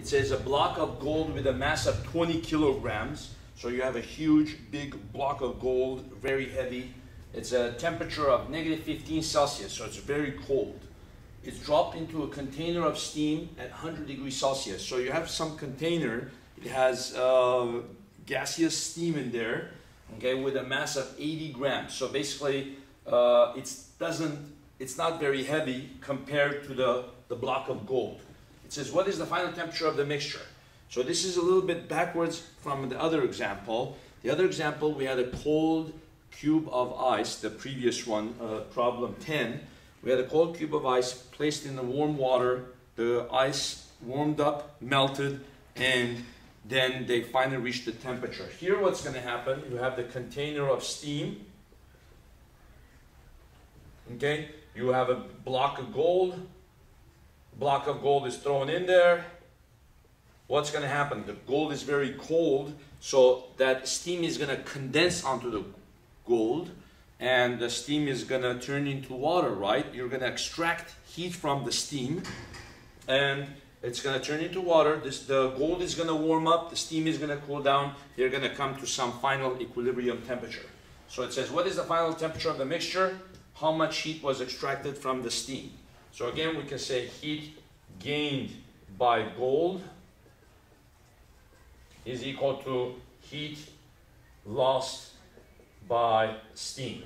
It says a block of gold with a mass of 20 kilograms. So you have a huge, big block of gold, very heavy. It's a temperature of -15°C, so it's very cold. It's dropped into a container of steam at 100°C. So you have some container, it has gaseous steam in there, okay, with a mass of 80 grams. So basically, it's not very heavy compared to the block of gold. It says, what is the final temperature of the mixture? So this is a little bit backwards from the other example. The other example, we had a cold cube of ice, the previous one, problem 10. We had a cold cube of ice placed in the warm water. The ice warmed up, melted, and then they finally reached the temperature. Here what's going to happen, you have the container of steam. Okay, you have a block of gold. Block of gold is thrown in there. What's going to happen? The gold is very cold, so that steam is going to condense onto the gold, and the steam is going to turn into water, right? You're going to extract heat from the steam, and it's going to turn into water. The gold is going to warm up, the steam is going to cool down, they're going to come to some final equilibrium temperature. So it says, what is the final temperature of the mixture? How much heat was extracted from the steam? So again, we can say heat gained by gold is equal to heat lost by steam.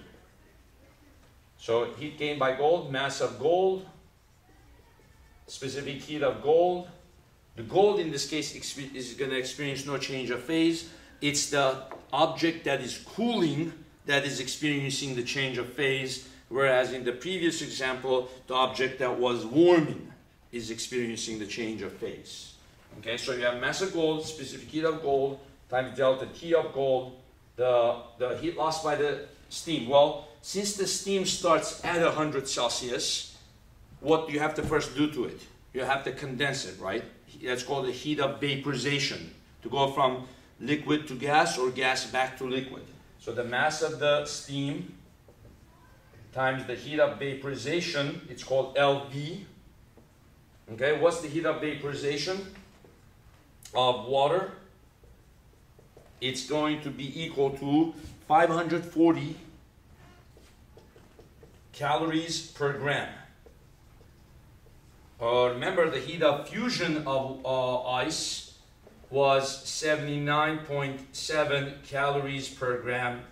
So heat gained by gold, mass of gold, specific heat of gold. The gold in this case is going to experience no change of phase. It's the object that is cooling that is experiencing the change of phase, whereas in the previous example, the object that was warming is experiencing the change of phase. Okay, so you have mass of gold, specific heat of gold, times delta T of gold, the heat lost by the steam. Well, since the steam starts at 100°C, what do you have to first do to it? You have to condense it, right? That's called the heat of vaporization, to go from liquid to gas or gas back to liquid. So the mass of the steam times the heat of vaporization, it's called LV. Okay, what's the heat of vaporization of water? It's going to be equal to 540 calories per gram. Remember, the heat of fusion of ice was 79.7 calories per gram.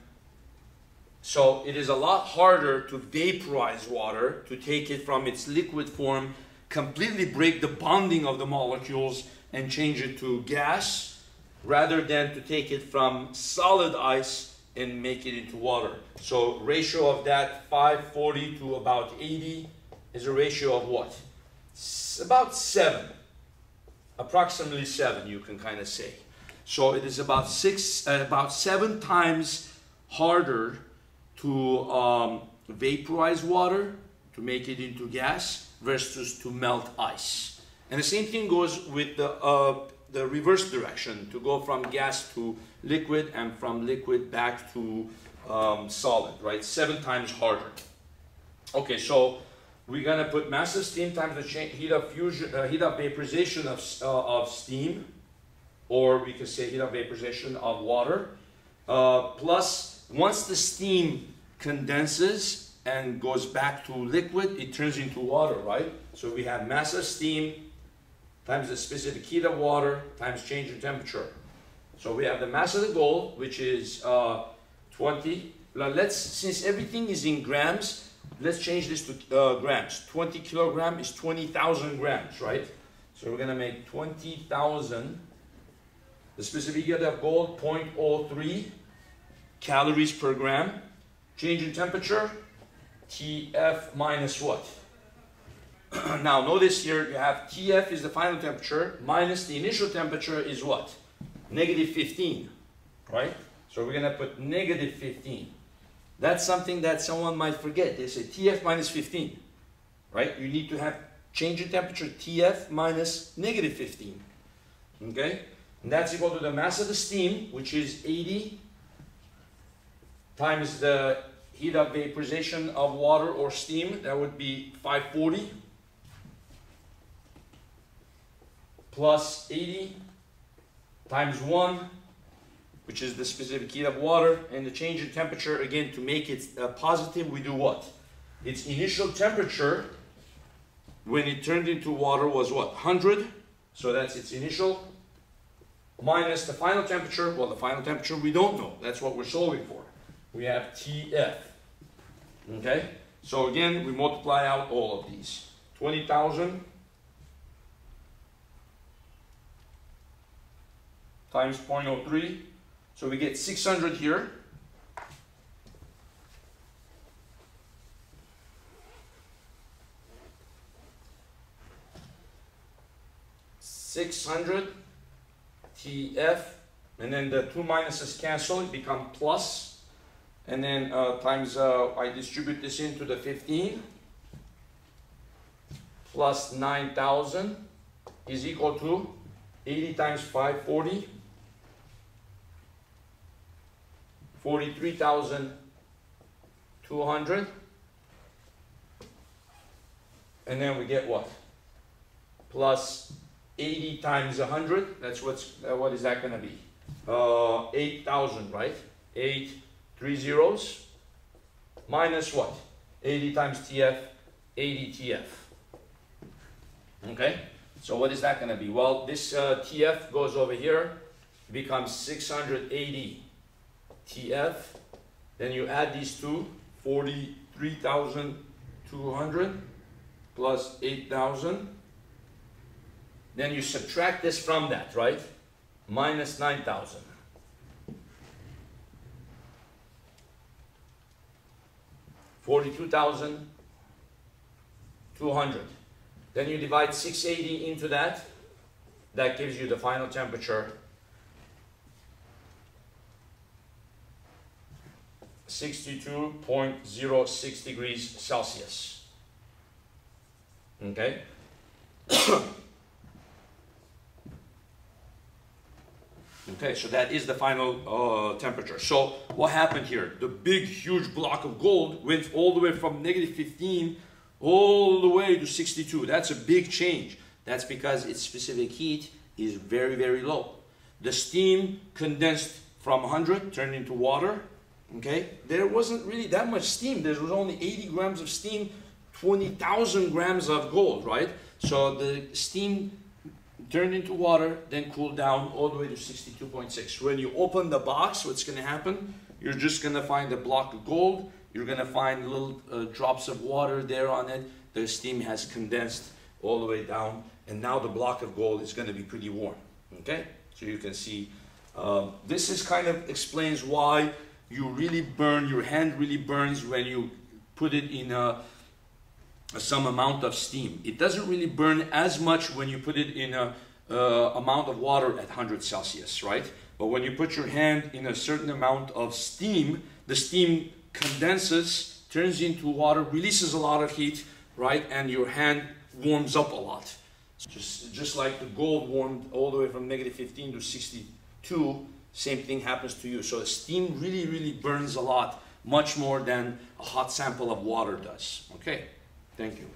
So it is a lot harder to vaporize water, to take it from its liquid form, completely break the bonding of the molecules and change it to gas, rather than to take it from solid ice and make it into water. So ratio of that 540 to about 80 is a ratio of what? About 7, approximately 7, you can kind of say. So it is about 7 times harder to vaporize water, to make it into gas, versus to melt ice. And the same thing goes with the reverse direction, to go from gas to liquid and from liquid back to solid, right? 7 times harder. Okay, so we're going to put mass of steam times the heat of vaporization of steam, or we can say heat of vaporization of water, plus once the steam condenses and goes back to liquid, it turns into water, right? So we have mass of steam times the specific heat of water times change in temperature. So we have the mass of the gold, which is 20. Now since everything is in grams, let's change this to grams. 20 kilogram is 20,000 grams, right? So we're going to make 20,000. The specific heat of gold, 0.03 calories per gram. Change in temperature, TF minus what? Now notice here you have TF is the final temperature minus the initial temperature is what? -15, right? So we're going to put -15. That's something that someone might forget. They say TF minus 15, right? You need to have change in temperature TF minus -15, okay? And that's equal to the mass of the steam, which is 80, times the heat of vaporization of water or steam, that would be 540. plus 80 times 1, which is the specific heat of water, and the change in temperature, again, to make it positive, we do what? Its initial temperature when it turned into water was what? 100. So that's its initial minus the final temperature. Well, the final temperature we don't know. That's what we're solving for. We have TF. Okay? So again, we multiply out all of these. 20,000 times 0.03. So we get 600 here. TF, and then the two minuses cancel, it become plus, and then times, I distribute this into the 15, plus 9,000 is equal to 80 times 540, 43,200, and then we get what? Plus 80 times 100, that's what is that going to be? 8,000, right? 8 3 zeros, minus what? 80 times TF, 80 TF. Okay, so what is that going to be? Well, this TF goes over here, becomes 680 TF, then you add these two, 43,200 plus 8,000. Then you subtract this from that, right? Minus 9,000. $42,200. Then you divide 680 into that. That gives you the final temperature. 62.06 degrees Celsius. Okay? Okay, so that is the final temperature. So what happened here? The big, huge block of gold went all the way from negative 15 all the way to 62. That's a big change. That's because its specific heat is very, very low. The steam condensed from 100, turned into water. Okay, there wasn't really that much steam. There was only 80 grams of steam, 20,000 grams of gold, right? So the steam turned into water, then cooled down all the way to 62.6. When you open the box, what's going to happen? You're just going to find a block of gold. You're going to find little drops of water there on it. The steam has condensed all the way down, and now the block of gold is going to be pretty warm. Okay? So you can see this is kind of explains why you really burn, your hand really burns when you put it in a some amount of steam. It doesn't really burn as much when you put it in a amount of water at 100 Celsius, right? But when you put your hand in a certain amount of steam, the steam condenses, turns into water, releases a lot of heat, right? And your hand warms up a lot. Just like the gold warmed all the way from negative 15 to 62, same thing happens to you. So steam really, really burns a lot, much more than a hot sample of water does, okay? Thank you.